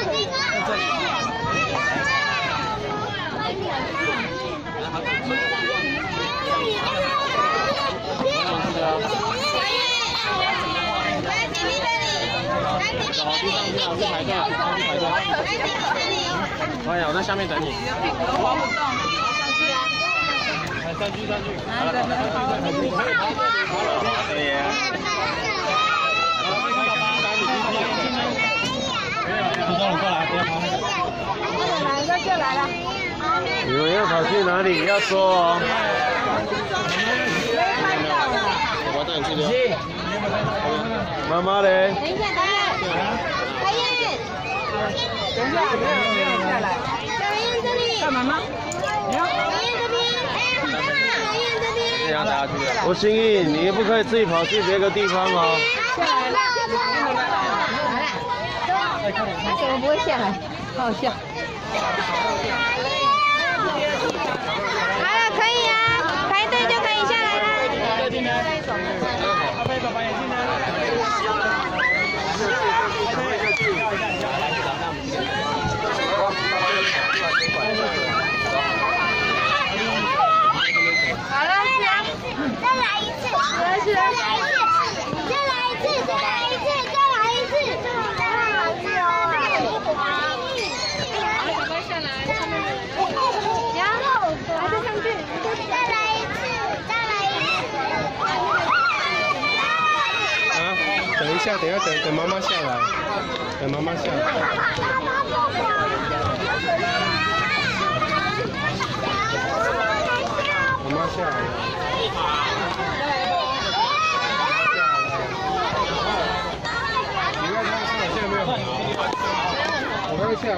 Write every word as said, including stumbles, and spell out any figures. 哎呀，我在下面等你。上去，上去。你们要跑去哪里？要说哦。我带你去的。妈妈嘞？等一下，等一下。 等一下，不要不要下来。小燕这边。干嘛吗？小燕这边，哎，小燕这边。让大家去。我心意，你也不可以自己跑去别个地方哦。下来了，来了。他怎么不会下来？好笑。好了，可以啊，排队就可以下来了。阿飞，爸爸眼镜呢？ 等一下，等等妈妈下来，等妈妈下来。妈妈下来。你看他现在没有？我刚才下来。